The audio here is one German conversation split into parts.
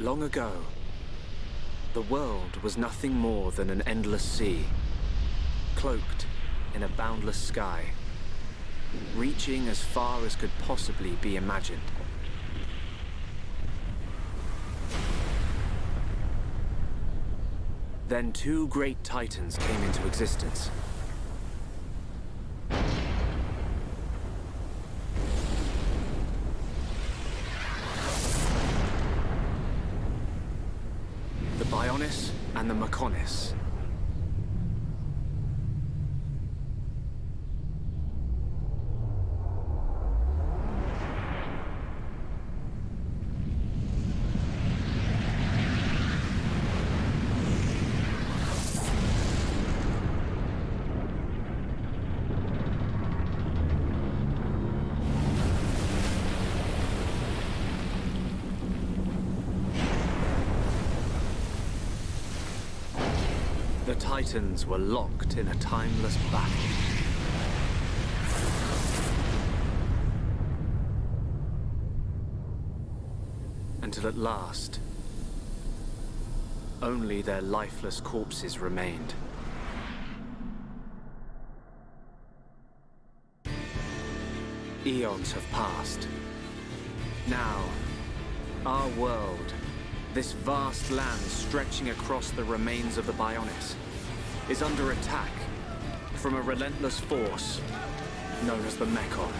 Long ago, the world was nothing more than an endless sea, cloaked in a boundless sky, reaching as far as could possibly be imagined. Then two great titans came into existence. The Bionis and the Mechonis. The Titans were locked in a timeless battle. Until at last, only their lifeless corpses remained. Eons have passed. Now, our world, this vast land stretching across the remains of the Bionis, is under attack from a relentless force known as the Mechon.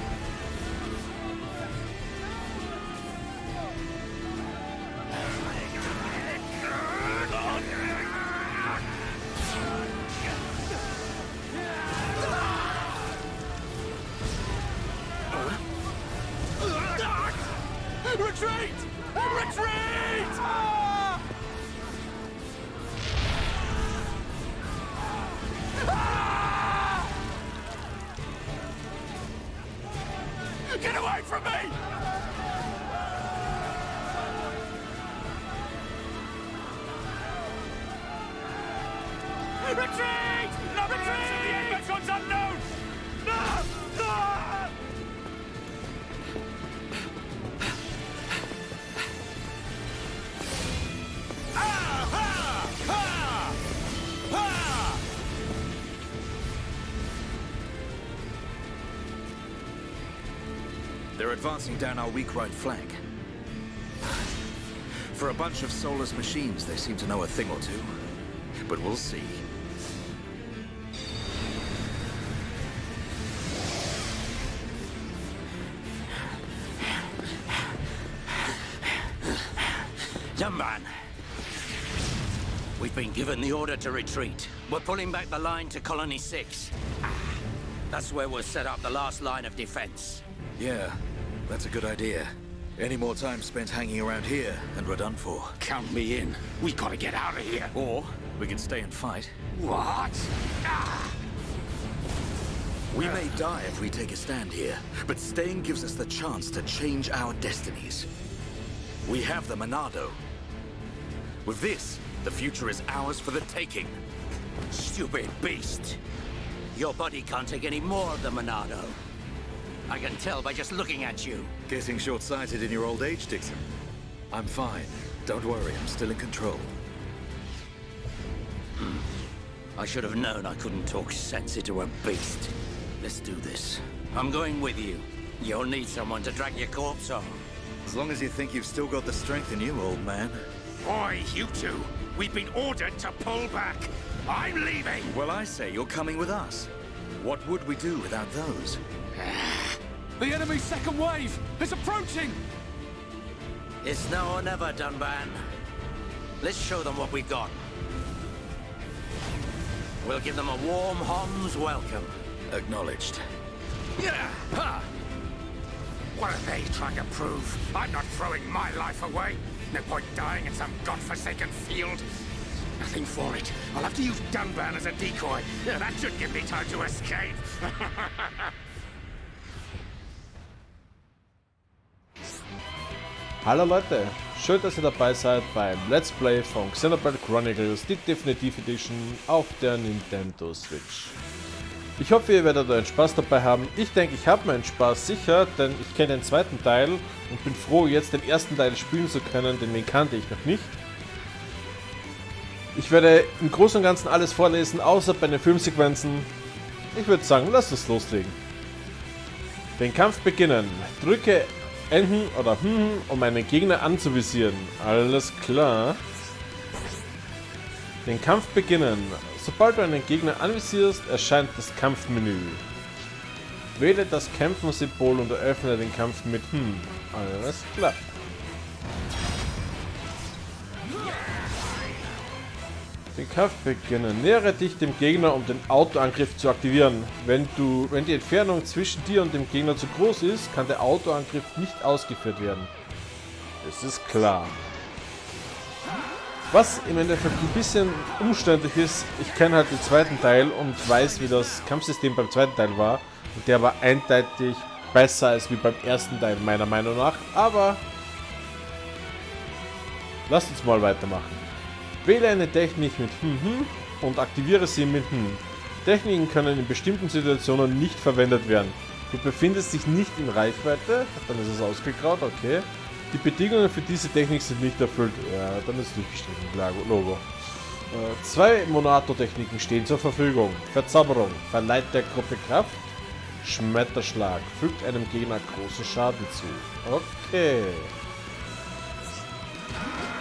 They're advancing down our weak right flank. For a bunch of soulless machines, they seem to know a thing or two. But we'll see. Dunban! We've been given the order to retreat. We're pulling back the line to Colony 6. That's where we'll set up the last line of defense. Yeah. That's a good idea. Any more time spent hanging around here, and we're done for. Count me in. We gotta get out of here. Or, we can stay and fight. What? Ah! We may die if we take a stand here, but staying gives us the chance to change our destinies. We have the Monado. With this, the future is ours for the taking. Stupid beast! Your body can't take any more of the Monado. I can tell by just looking at you. Getting short-sighted in your old age, Dickson. I'm fine. Don't worry, I'm still in control. I should have known I couldn't talk sense into a beast. Let's do this. I'm going with you. You'll need someone to drag your corpse on. As long as you think you've still got the strength in you, old man. Oi, you two! We've been ordered to pull back! I'm leaving! Well, I say you're coming with us. What would we do without those? The enemy's second wave is approaching! It's now or never, Dunban. Let's show them what we've got. We'll give them a warm Homs welcome. Acknowledged. Yeah. Ha. What are they trying to prove? I'm not throwing my life away. No point dying in some godforsaken field. Nothing for it. I'll have to use Dunban as a decoy. That should give me time to escape. Hallo Leute, schön, dass ihr dabei seid beim Let's Play von Xenoblade Chronicles, die Definitive Edition auf der Nintendo Switch. Ich hoffe, ihr werdet euren Spaß dabei haben. Ich denke, ich habe meinen Spaß sicher, denn ich kenne den zweiten Teil und bin froh, jetzt den ersten Teil spielen zu können, denn den kannte ich noch nicht. Ich werde im Großen und Ganzen alles vorlesen, außer bei den Filmsequenzen. Ich würde sagen, lasst uns loslegen. Den Kampf beginnen. Drücke Enden oder um einen Gegner anzuvisieren. Alles klar. Den Kampf beginnen. Sobald du einen Gegner anvisierst, erscheint das Kampfmenü. Wähle das Kämpfen-Symbol und eröffne den Kampf mit Alles klar. Den Kampf beginnen. Nähere dich dem Gegner, um den Autoangriff zu aktivieren. Wenn die Entfernung zwischen dir und dem Gegner zu groß ist, kann der Autoangriff nicht ausgeführt werden. Das ist klar. Was im Endeffekt ein bisschen umständlich ist, ich kenne halt den zweiten Teil und weiß, wie das Kampfsystem beim zweiten Teil war. Und der war eindeutig besser als wie beim ersten Teil, meiner Meinung nach. Aber lasst uns mal weitermachen. Wähle eine Technik mit und aktiviere sie mit Techniken können in bestimmten Situationen nicht verwendet werden. Du befindest dich nicht in Reichweite, dann ist es ausgegraut, okay. Die Bedingungen für diese Technik sind nicht erfüllt, ja, dann ist es nicht gestrichen, klar, Logo. Zwei Monato-Techniken stehen zur Verfügung. Verzauberung, verleiht der Gruppe Kraft. Schmetterschlag, fügt einem Gegner großen Schaden zu. Okay.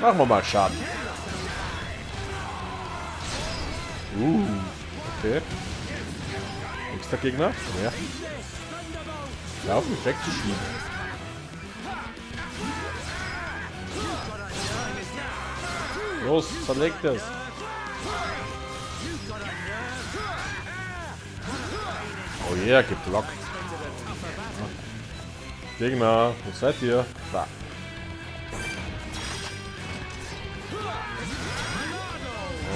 Machen wir mal Schaden. Okay. Nächster Gegner. Ja. Laufen, mich wegzuschieben. Los, zerlegt es. Oh ja, yeah, geblockt. Gegner, wo seid ihr? Da.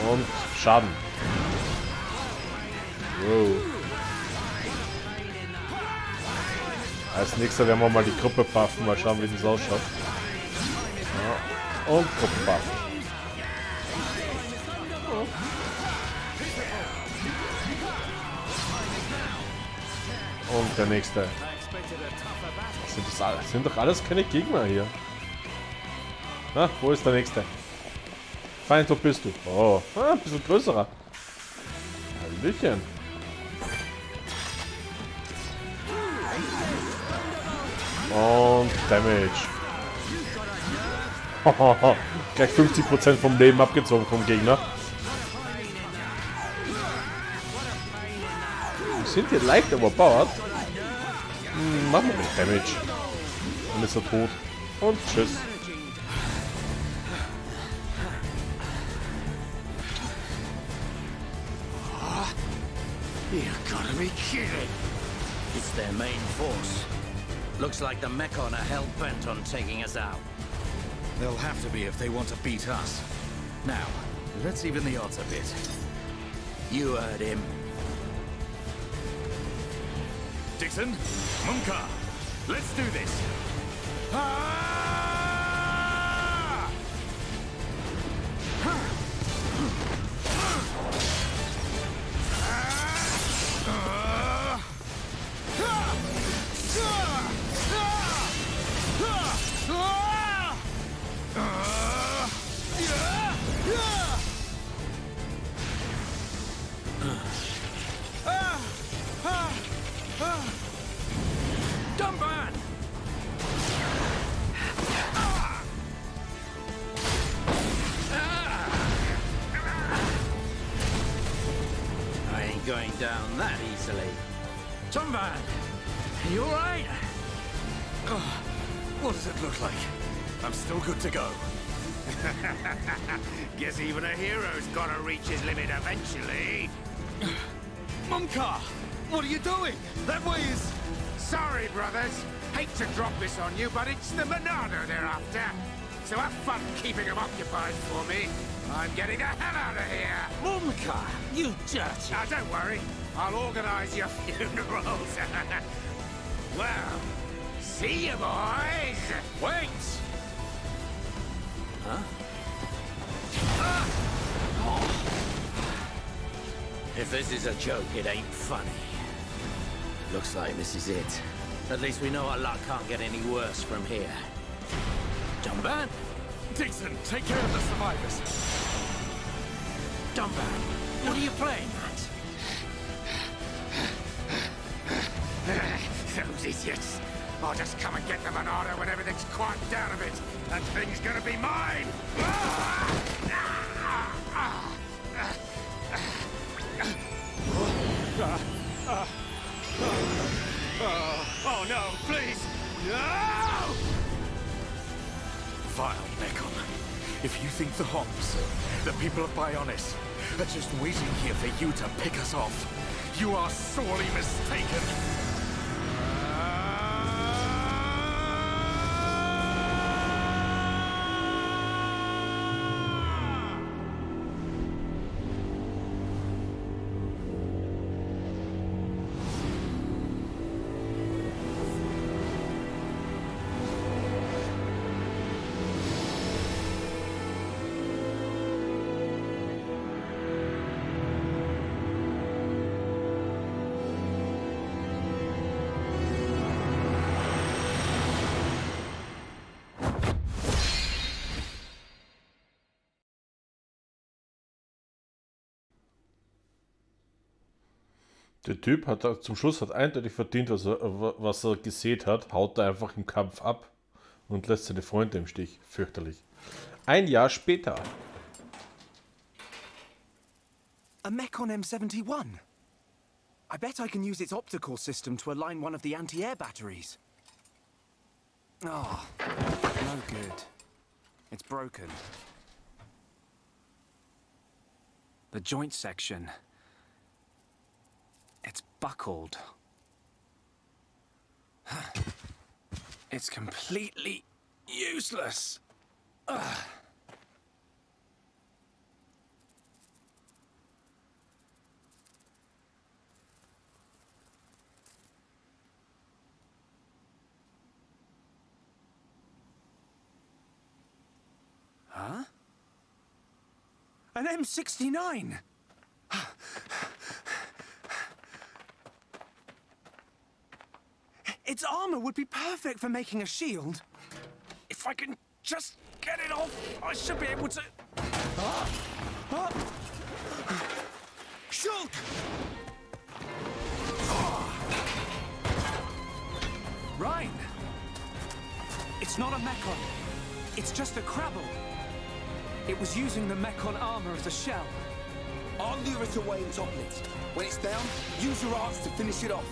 Und Schaden. Wow. Als nächster werden wir mal die Gruppe buffen, mal schauen, wie das ausschaut. Ja. Und Gruppe buffen. Oh. Und der nächste. Das sind doch alles keine Gegner hier. Na, wo ist der nächste? Feind, wo bist du? Oh, ein bisschen größerer. Hallöchen. Und Damage. Hohoho. Gleich 50% vom Leben abgezogen vom Gegner. Wir sind hier leicht überpowered. Machen wir nicht Damage. Dann ist er tot. Und tschüss. You've got to be kidding! It's their main force. Looks like the Mechon are hell-bent on taking us out. They'll have to be if they want to beat us. Now, let's even the odds a bit. You heard him. Dickson, Mumkhar, let's do this! Dunban! I ain't going down that easily. Dunban! You alright? Oh, what does it look like? I'm still good to go. Guess even a hero's gotta reach his limit eventually. Mumkhar! What are you doing? That way is... Sorry, brothers. Hate to drop this on you, but it's the Monado they're after. So have fun keeping them occupied for me. I'm getting the hell out of here. Mumkhar, you dirty. Now, don't worry. I'll organize your funerals. Well, see you, boys. Wait. Huh? Oh. If this is a joke, it ain't funny. Looks like this is it. At least we know our luck can't get any worse from here. Dunban! Dickson, take care of the survivors. Dunban, what are you playing at? Those idiots. I'll just come and get them an order when everything's quiet down a bit. That thing's gonna be mine! Oh no, please! No! Vile Mechon. If you think the Homs, the people of Bionis, are just waiting here for you to pick us off, you are sorely mistaken! Der Typ hat zum Schluss eindeutig verdient, was er gesät hat, haut er einfach im Kampf ab und lässt seine Freunde im Stich. Fürchterlich. Ein Jahr später. A Mechon M71. I bet I can use its optical system to align one of the anti-air batteries. Oh, no good. It's broken. The joint section. It's buckled. It's completely useless. Ugh. Huh? An M69! Its armor would be perfect for making a shield. If I can just get it off, I should be able to... Ah! Ah! Shulk! Oh! Right. It's not a Mechon. It's just a Crabble. It was using the Mechon armor as a shell. I'll lure it away and topple it. When it's down, use your arts to finish it off.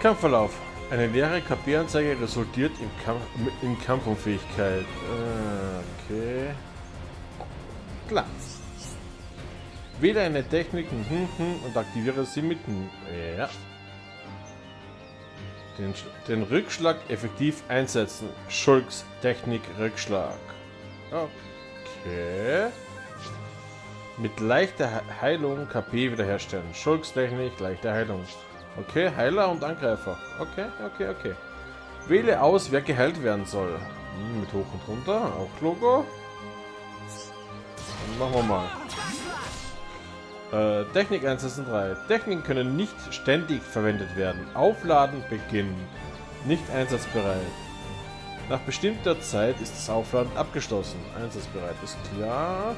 Kampfverlauf. Eine leere KP-Anzeige resultiert in Kampfunfähigkeit. Okay. Klar. Wähle eine Technik und aktiviere sie mitten. Ja. Den Rückschlag effektiv einsetzen. Shulks Technik Rückschlag. Okay. Mit leichter Heilung KP wiederherstellen. Shulks Technik, leichte Heilung. Okay, Heiler und Angreifer. Okay, okay, okay. Wähle aus, wer geheilt werden soll. Mit hoch und runter, auch Logo. Dann machen wir mal. Technik 163. Techniken können nicht ständig verwendet werden. Aufladen beginnen. Nicht einsatzbereit. Nach bestimmter Zeit ist das Aufladen abgeschlossen. Einsatzbereit ist klar.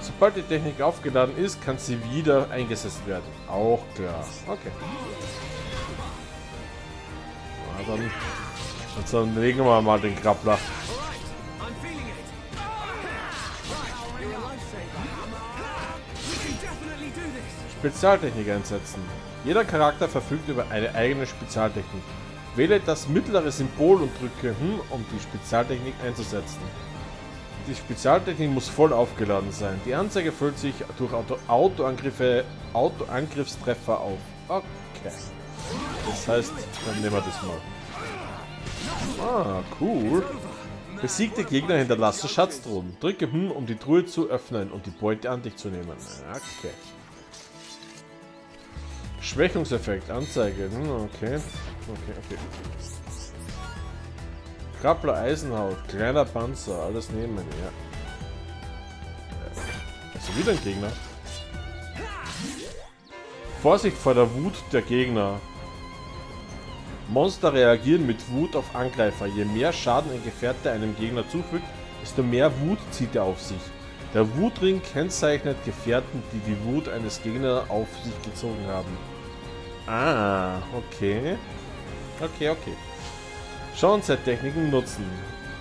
Sobald die Technik aufgeladen ist, kann sie wieder eingesetzt werden. Auch klar. Okay. Na, dann legen wir mal den Krabbler. Spezialtechnik einsetzen. Jeder Charakter verfügt über eine eigene Spezialtechnik. Wähle das mittlere Symbol und drücke hm, um die Spezialtechnik einzusetzen. Die Spezialtechnik muss voll aufgeladen sein. Die Anzeige füllt sich durch Autoangriffstreffer auf. Okay. Das heißt, dann nehmen wir das mal. Ah, cool. Besiegte Gegner hinterlassen Schatztruhen. Drücke hm, um die Truhe zu öffnen und die Beute an dich zu nehmen. Okay. Schwächungseffekt, Anzeige. Okay. Okay, okay. Krabbler Eisenhaut, kleiner Panzer, alles nehmen, ja. schon wieder ein Gegner. Vorsicht vor der Wut der Gegner. Monster reagieren mit Wut auf Angreifer. Je mehr Schaden ein Gefährte einem Gegner zufügt, desto mehr Wut zieht er auf sich. Der Wutring kennzeichnet Gefährten, die die Wut eines Gegners auf sich gezogen haben. Ah, okay. Okay, okay. Schauenszeit-Techniken nutzen.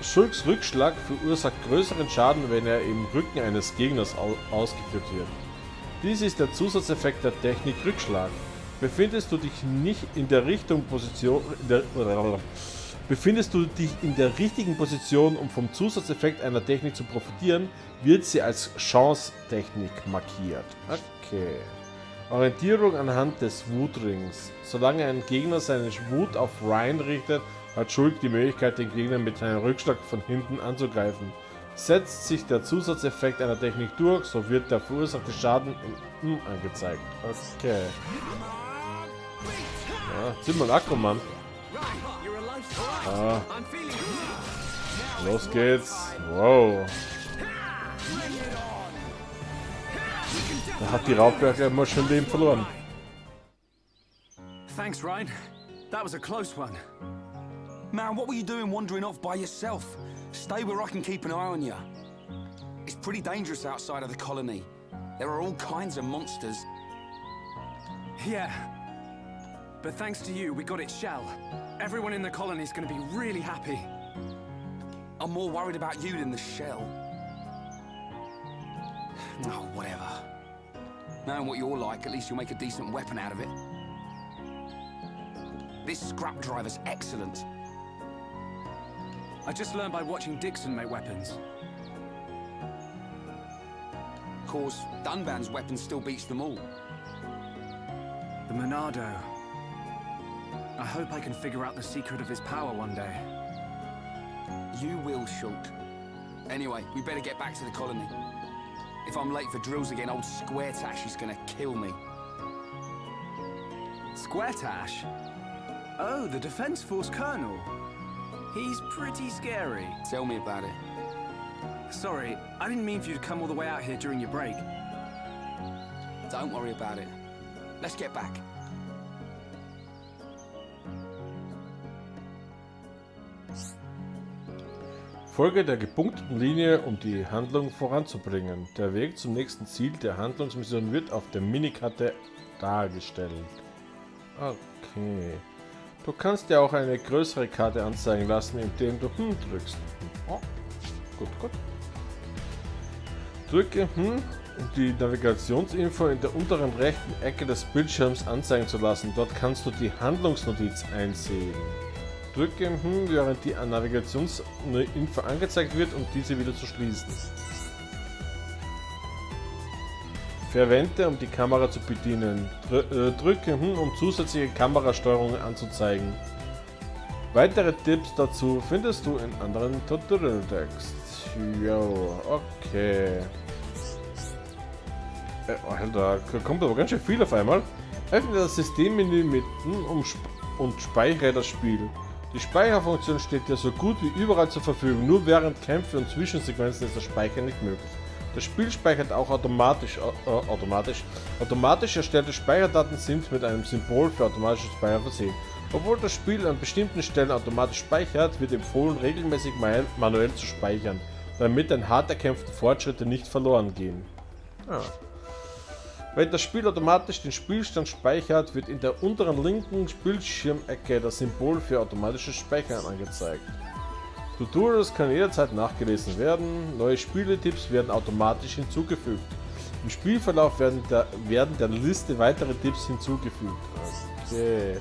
Shulks Rückschlag verursacht größeren Schaden, wenn er im Rücken eines Gegners ausgeführt wird. Dies ist der Zusatzeffekt der Technik Rückschlag. Befindest du dich in der richtigen Position, um vom Zusatzeffekt einer Technik zu profitieren, wird sie als Chance-Technik markiert. Okay. Orientierung anhand des Wutrings. Solange ein Gegner seine Wut auf Ryan richtet, hat Shulk die Möglichkeit, den Gegner mit einem Rückschlag von hinten anzugreifen. Setzt sich der Zusatzeffekt einer Technik durch, so wird der verursachte Schaden im M angezeigt. Okay. Ja, zieh mal Akku, Mann. Ah. Los geht's. Wow. Da hat die Raubwerke immer schön Leben verloren. Thanks, Ryan. That was a close one. Man, what were you doing wandering off by yourself? Stay where I can keep an eye on you. It's pretty dangerous outside of the colony. There are all kinds of monsters. Yeah. But thanks to you, we got it, Shell. Everyone in the colony is going to be really happy. I'm more worried about you than the shell. Oh, whatever. Knowing what you're like, at least you'll make a decent weapon out of it. This scrap driver's excellent. I just learned by watching Dickson make weapons. Of course, Dunban's weapon still beats them all. The Monado. I hope I can figure out the secret of his power one day. You will, Shulk. Anyway, we better get back to the colony. If I'm late for drills again, old Square Tash is gonna kill me. Square Tash? Oh, the Defense Force Colonel. He's pretty scary. Tell me about it. Sorry, I didn't mean for you to come all the way out here during your break. Don't worry about it. Let's get back. Folge der gepunkteten Linie, um die Handlung voranzubringen. Der Weg zum nächsten Ziel der Handlungsmission wird auf der Minikarte dargestellt. Okay. Du kannst dir auch eine größere Karte anzeigen lassen, indem du hm drückst. Oh, gut, gut. Drücke hm, um die Navigationsinfo in der unteren rechten Ecke des Bildschirms anzeigen zu lassen. Dort kannst du die Handlungsnotiz einsehen. Drücke hm, während die Navigationsinfo angezeigt wird, um diese wieder zu schließen. Verwende, um die Kamera zu bedienen. Drücke hm, um zusätzliche Kamerasteuerungen anzuzeigen. Weitere Tipps dazu findest du in anderen Tutorial-Text. Jo, okay. Alter, kommt aber ganz schön viel auf einmal. Öffne das Systemmenü mitten und speichere das Spiel. Die Speicherfunktion steht dir so gut wie überall zur Verfügung. Nur während Kämpfe und Zwischensequenzen ist das Speichern nicht möglich. Das Spiel speichert auch automatisch. Automatisch erstellte Speicherdaten sind mit einem Symbol für automatischen Speicher versehen. Obwohl das Spiel an bestimmten Stellen automatisch speichert, wird empfohlen, regelmäßig manuell zu speichern, damit deine hart erkämpften Fortschritte nicht verloren gehen. Ah. Wenn das Spiel automatisch den Spielstand speichert, wird in der unteren linken Bildschirmecke das Symbol für automatisches Speichern angezeigt. Tutorials kann jederzeit nachgelesen werden, neue Spieletipps werden automatisch hinzugefügt. Im Spielverlauf werden der Liste weitere Tipps hinzugefügt. Okay.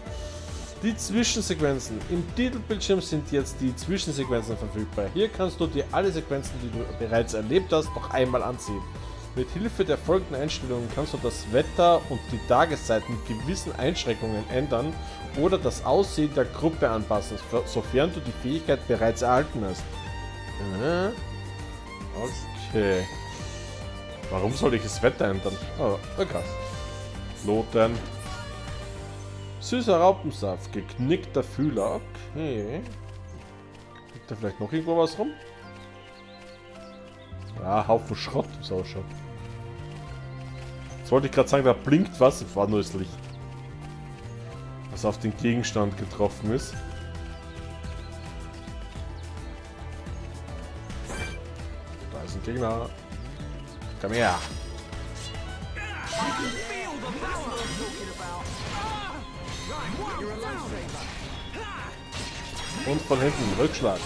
Die Zwischensequenzen. Im Titelbildschirm sind jetzt die Zwischensequenzen verfügbar. Hier kannst du dir alle Sequenzen, die du bereits erlebt hast, noch einmal ansehen. Mit Hilfe der folgenden Einstellungen kannst du das Wetter und die Tageszeit mit gewissen Einschränkungen ändern oder das Aussehen der Gruppe anpassen, sofern du die Fähigkeit bereits erhalten hast. Okay. Warum soll ich das Wetter ändern? Oh, okay. Loten. Süßer Raupensaft, geknickter Fühler. Okay. Liegt da vielleicht noch irgendwo was rum? Ja, Haufen Schrott, ist auch schon. Das wollte ich gerade sagen, da blinkt was. War nur das Licht, was auf den Gegenstand getroffen ist. Da ist ein Gegner. Komm her. Und von hinten, Rückschlag.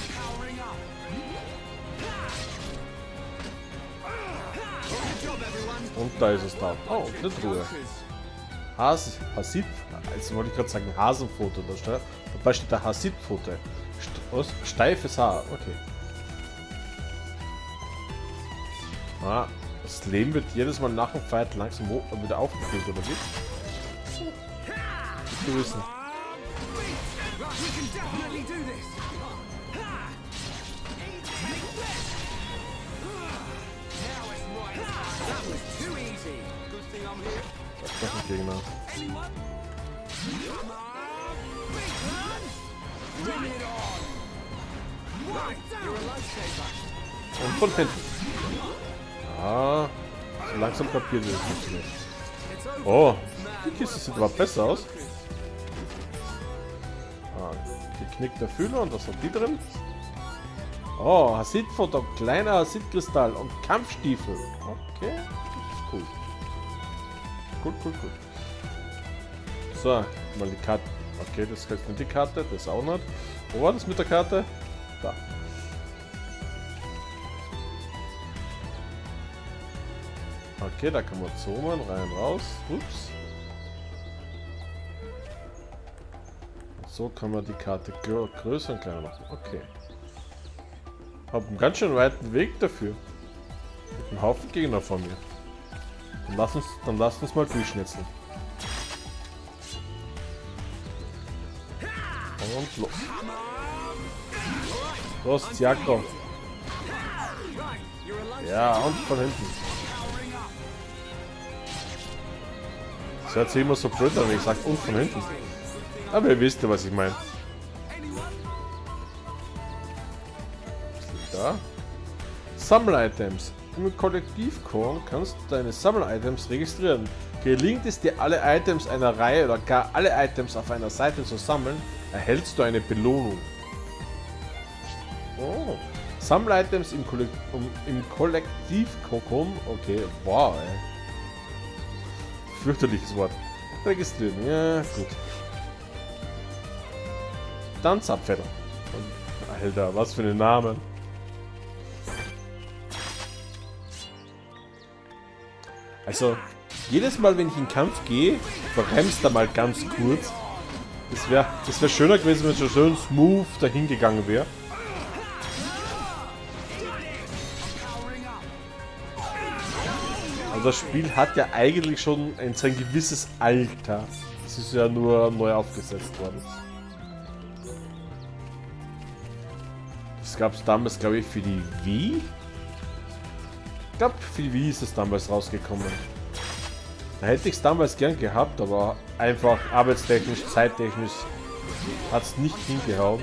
Und da ist es da. Oh, eine Truhe. Hasid. Jetzt wollte ich gerade sagen, Hasenfoto. Dabei steht da Hasid-Foto. Steifes Haar. Okay. Ah, das Leben wird jedes Mal nach dem Fight langsam wieder aufgefüllt, oder wie? Gut wissen. Das ist ein Gegner. Und von hinten. Ah, so langsam kapiert ihr das nicht mehr. Oh, die Kiste sieht aber besser aus. Ah, geknickter Fühler und was hat die drin? Oh, Hasid-Foto, kleiner Hasid-Kristall und Kampfstiefel. Okay, das ist cool. Gut. So, mal die Karte. Okay, das heißt nicht die Karte, das auch nicht. Wo war das mit der Karte? Da. Okay, da kann man zoomen, rein, raus. Ups. So kann man die Karte größer und kleiner machen. Okay. Hab einen ganz schön weiten Weg dafür. Mit einem Haufen Gegner vor mir. Dann lass uns mal durchschnitzeln. Und los. Los, Jakob. Ja, und von hinten. Das hört sich immer so blöd an, wenn ich sage, und von hinten. Aber ihr wisst ja, was ich meine. Was liegt da? Sammel-Items. Im Kollektivkorn kannst du deine Sammel-Items registrieren. Gelingt es dir, alle Items einer Reihe oder gar alle Items auf einer Seite zu sammeln, erhältst du eine Belohnung. Oh. Sammel-Items im Kollektivkorn. Okay, wow, ey. Fürchterliches Wort. Registrieren, ja, gut. Dann Zapfeder. Alter, was für ein Name. Also, jedes Mal, wenn ich in den Kampf gehe, bremst da mal ganz kurz. Das wär schöner gewesen, wenn es schon schön smooth dahin gegangen wäre. Also das Spiel hat ja eigentlich schon ein gewisses Alter. Es ist ja nur neu aufgesetzt worden. Das gab es damals, glaube ich, für die Wii. Ich glaube, für die Wii ist es damals rausgekommen. Da hätte ich es damals gern gehabt, aber einfach arbeitstechnisch, zeittechnisch hat es nicht hingehauen.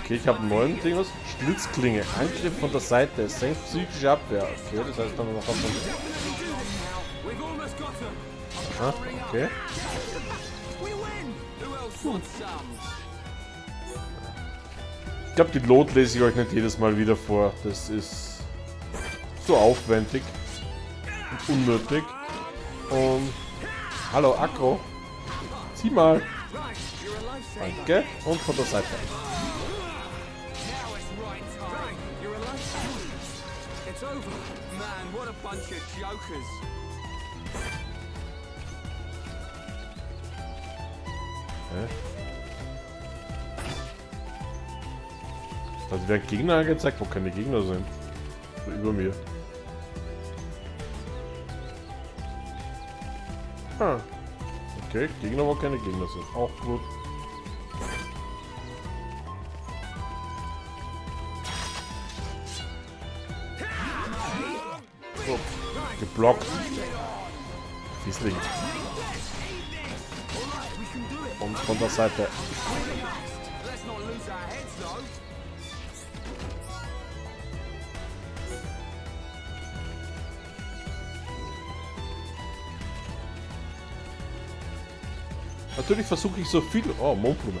Okay, ich habe einen neuen Ding aus. Schlitzklinge. Angriff von der Seite. Es senkt psychische Abwehr. Okay, das heißt dann noch auf. Aha, okay. Ich glaube, die Lot lese ich euch nicht jedes Mal wieder vor. Das ist so aufwendig und unnötig. Und hallo Akro, zieh mal. Danke. Und von der Seite. Also werden Gegner angezeigt, wo keine Gegner sind. So über mir. Ah. Okay, Gegner, wo keine Gegner sind. Auch gut. So. Geblockt. Fiesling. Und von der Seite. Natürlich versuche ich so viel... Oh, Mondblume.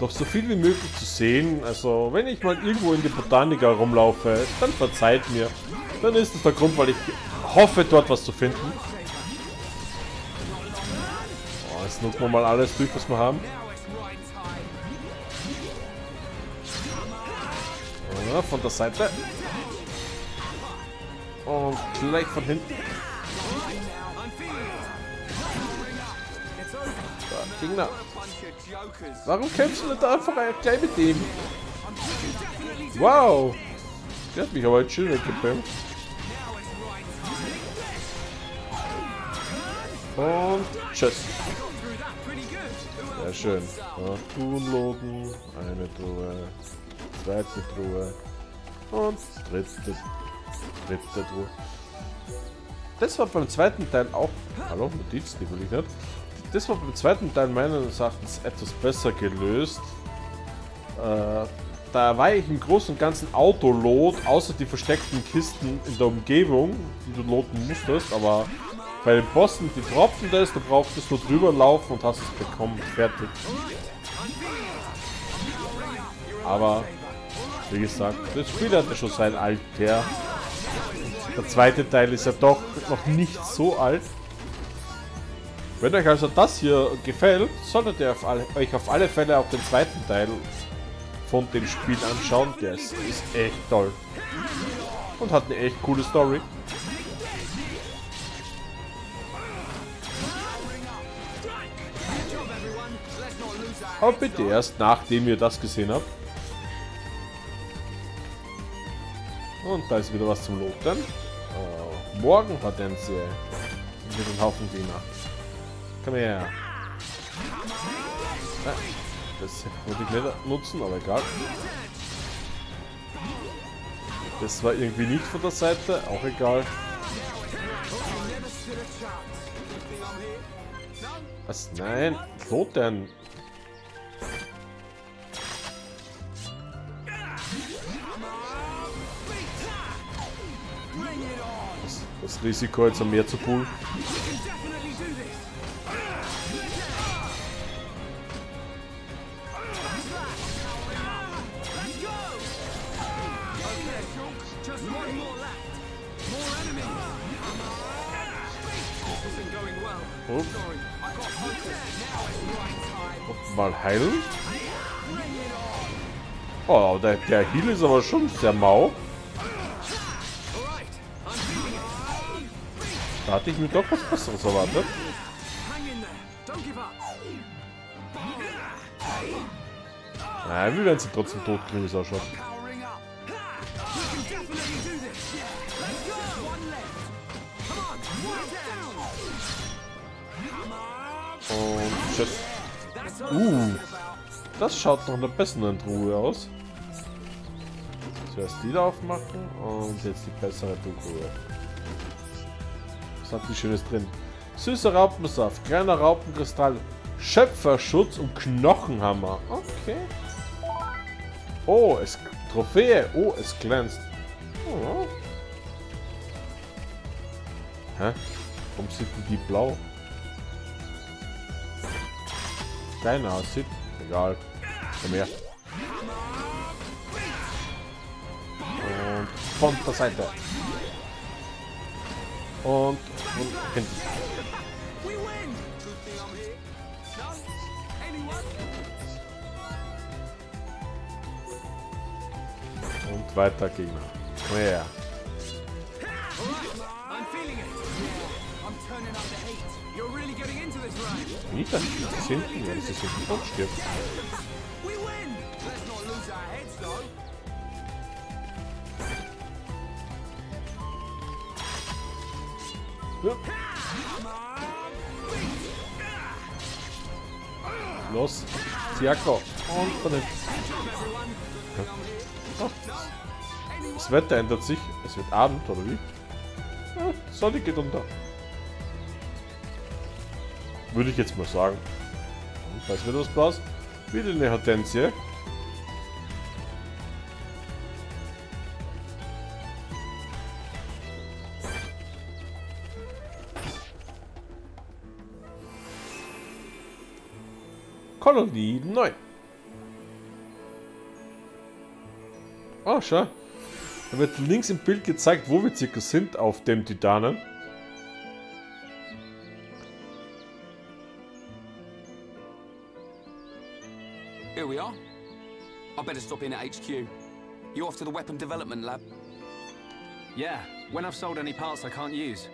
Doch so viel wie möglich zu sehen. Also, wenn ich mal irgendwo in die Botanik herumlaufe, dann verzeiht mir. Dann ist das der Grund, weil ich hoffe, dort was zu finden. Oh, jetzt nutzen wir mal alles durch, was wir haben. Ja, von der Seite. Und gleich von hinten. Da, Gegner. Warum kämpfst du nicht einfach gleich mit dem? Wow! Der hat mich aber jetzt schön weggepimpt. Und tschüss. Sehr schön. Tunlogen. Eine Truhe. Zweite Truhe. Und dritte Truhe. Das war beim zweiten Teil auch... Hallo, Notiz, die will ich nicht. Das war beim zweiten Teil meines Erachtens etwas besser gelöst. Da war ich im Großen und Ganzen Autolot, außer die versteckten Kisten in der Umgebung, die du loten musstest, aber bei den Bossen, die droppten das, du brauchtest nur drüber laufen und hast es bekommen, fertig. Aber, wie gesagt, das Spiel hatte schon sein Alter. Der zweite Teil ist ja doch noch nicht so alt. Wenn euch also das hier gefällt, solltet ihr euch auf alle Fälle auch den zweiten Teil von dem Spiel anschauen. Der ist echt toll. Und hat eine echt coole Story. Aber bitte erst nachdem ihr das gesehen habt. Und da ist wieder was zum Lotern. Morgen hat er wieder einen Haufen Gegner. Komm her. Das wollte ich nicht nutzen, aber egal. Das war irgendwie nicht von der Seite, auch egal. Was? Nein, Kloten. Das Risiko jetzt am Meer zu poolen. Mal heilen. Oh, der Heal ist aber schon sehr mau. Da hatte ich mir doch was Besseres erwartet. Nein, wir werden sie trotzdem tot kriegen, ist auch schon. Und tschüss. Das schaut nach einer besseren Truhe aus. Zuerst die da aufmachen und jetzt die bessere Truhe. Was hat die Schönes drin? Süßer Raupensaft, kleiner Raupenkristall, Schöpferschutz und Knochenhammer. Okay. Oh, es Trophäe. Oh, es glänzt. Oh. Hä? Warum sind die blau? Kleiner aussieht. Egal. Komm her. Und von der Seite. Und hinten. Und weiter Gegner. Komm her. Nicht, dass ich das hinten, wenn es das hinten tot stirbt. Ja. Los, Siako. Und von den... Ja. Das Wetter ändert sich. Es wird Abend, oder wie? Ja, die Sonne geht unter. Würde ich jetzt mal sagen. Und da ist wieder was Blaus. Wieder eine Hortensie. Colony 9. Oh, schau. Da wird links im Bild gezeigt, wo wir circa sind auf dem Titanen. Here we are. I better stop in at HQ. You off to the weapon development lab? Yeah, when I've sold any parts I can't use.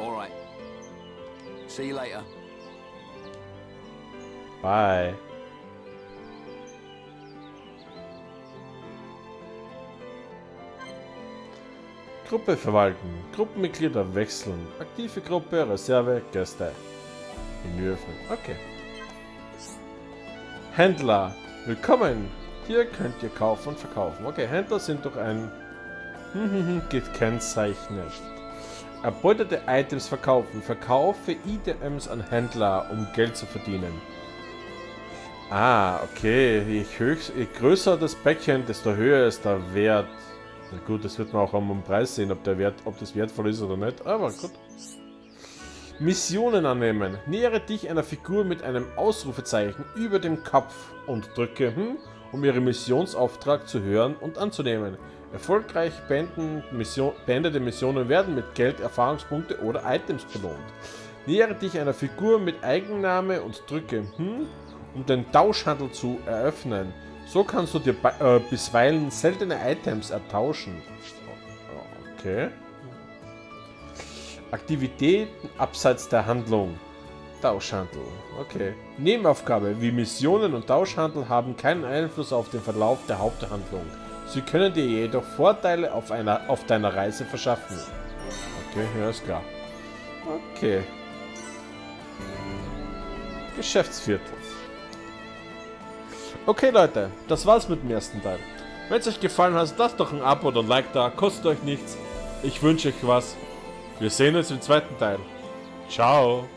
All right. See you later. Bye. Gruppe verwalten, Gruppenmitglieder wechseln, aktive Gruppe, Reserve, Gäste. Menü öffnen. Okay. Händler, willkommen. Hier könnt ihr kaufen und verkaufen. Okay, Händler sind durch ein gekennzeichnet. Erbeutete Items verkaufen. Verkaufe Items an Händler, um Geld zu verdienen. Ah, okay. Je größer das Päckchen, desto höher ist der Wert. Na gut, das wird man auch am Preis sehen, ob das wertvoll ist oder nicht. Aber gut. Missionen annehmen. Nähere dich einer Figur mit einem Ausrufezeichen über dem Kopf und drücke um ihren Missionsauftrag zu hören und anzunehmen. Erfolgreich beendete Missionen werden mit Geld, Erfahrungspunkte oder Items belohnt. Nähere dich einer Figur mit Eigenname und drücke um den Tauschhandel zu eröffnen. So kannst du dir bisweilen seltene Items ertauschen. Okay. Aktivitäten abseits der Handlung. Tauschhandel. Okay. Nebenaufgabe. Wie Missionen und Tauschhandel haben keinen Einfluss auf den Verlauf der Haupthandlung. Sie können dir jedoch Vorteile auf deiner Reise verschaffen. Okay, ja, ist klar. Okay. Geschäftsviertel. Okay, Leute. Das war's mit dem ersten Teil. Wenn es euch gefallen hat, lasst doch ein Abo oder ein Like da. Kostet euch nichts. Ich wünsche euch was. Wir sehen uns im zweiten Teil. Ciao.